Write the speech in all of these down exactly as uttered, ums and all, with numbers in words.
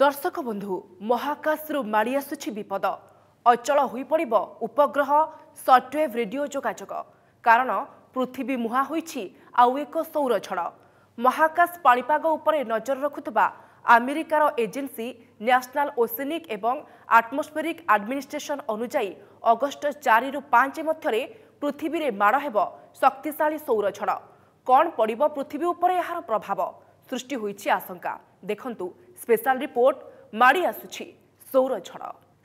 दर्शक बंधु महाकाश रु माड़ी आसुछि विपद अचल होई पड़िबो उपग्रह सॉफ्टवेयर रेडियो जोगाजोग कारण पृथ्वी मुहा होईछि आउ एक सौर झड़। महाकाश पाणीपाग उपरे नजर रखुतबा अमेरिकार एजेन्सी नेशनल ओसेनिक एवं आटमोस्फेरिक एडमिनिस्ट्रेशन अनुजाई अगस्ट चार रु पाँच मध्य पृथ्वी में माड़ हेब शक्तिशाली सौर झड़। कौन पड़िबो पृथ्वी उपरे यार प्रभाव सृष्टि होईछि आशंका। देखंतु स्पेशल रिपोर्ट माड़ी आसुछि सौर झड़।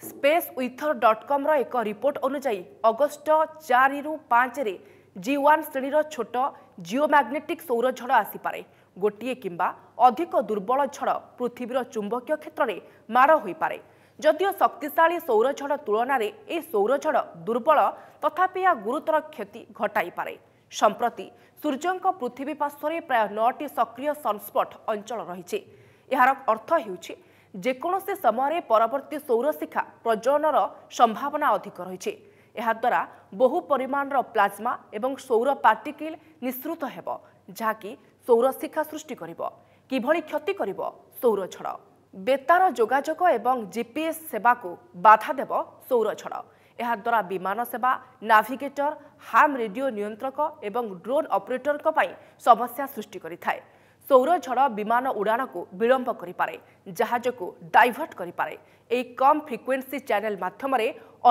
स्पेस वेदर डॉट कॉम रो एक रिपोर्ट अनुसार अगस्त चार रु पाँच रे जी वन श्रेणीर छोट जियोमैग्नेटिक सौर झड़ आसीपे। गोटे किंबा अधिक दुर्बल झड़ पृथ्वीर चुंबकीय क्षेत्र में माड़ होईपे। जदियो शक्तिशाली सौर झड़ तुलन में यह सौर झड़ दुर्बल तथापि या गुरुतर क्षति घटाईपे। संप्रति सूर्यों पृथ्वी पार्श्वर प्राय नौटी सक्रिय सनस्पट अंचल रही। यार अर्थ हेउछि जेकोसी समय परवर्ती सौरशिखा प्रज्वलन संभावना अधिक रही। द्वारा बहु परिमाणर प्लाज्मा एवं सौर पार्टिकल निस्सृत हेब जहाँकि सौरशिखा सृष्टि करिबो। किभली क्षति करिबो सौर झड़। बेतार जोगाजोग एवं जीपीएस सेवा को बाधा देव सौर झड़। यह द्वारा विमान सेवा नाविगेटर हाम रेडियो नियंत्रक एवं ड्रोन ऑपरेटर को पाई समस्या सृष्टि करिथाय। सौर झड़ विमान उड़ान को विलंब करिपारे जहाज को डाइवर्ट करिपारे। एई कम फ्रिक्वेन्सी चैनल माध्यम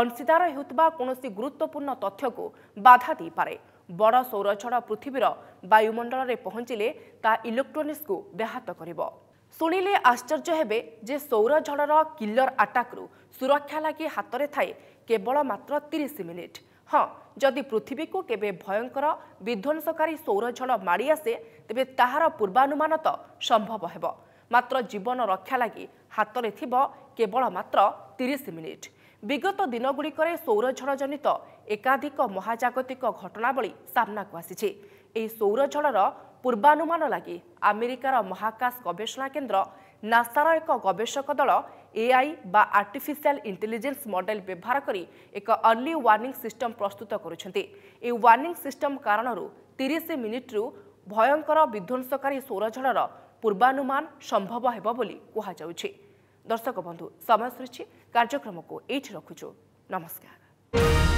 अंशीदार हेउतबा कोनोसी गुरुत्वपूर्ण तथ्य को बाधा देइपारे। बड़ सौर झड़ पृथ्वीर वायुमंडल में पहुंचिले ता इलेक्ट्रोनिक्स को व्याहत करिबो। सुनिले आश्चर्य हेबे जे सौर झड़र किलर आटाक रु सुरक्षा लागि हाथ में थाए केवल मात्र तीस मिनिट। हाँ जदि पृथ्वी को केबे भयंकर विध्वंसकारी सौर झड़ माड़ी आसे तेबे ताहार पूर्वानुमान तो संभव हेब मात्र जीवन रक्षा लागि हाथ में थिबो केवल मात्र तीस मिनिट। विगत दिनगुड़िक सौर झड़ जनित एकाधिक महाजागतिक घटनावली सामना को आसीछि। एही सौर झड़र पूर्वानुमान लगी अमेरिकार महाकाश गवेषणा केन्द्र नासार एक गवेषक दल एआई बा आर्टिफिशियल इंटेलिजेंस मॉडल व्यवहार करी एक अर्ली वार्निंग सिस्टम प्रस्तुत करुछंती। ए वार्निंग सिस्टम कारणरू तीस मिनिट रु भयंकर विध्वंसकारी सौर झड़र पूर्वानुमान संभव हेबो बोली कहा जाउछी। दर्शक बंधु समय सरिछि कार्यक्रम को एठी रखुछु। नमस्कार।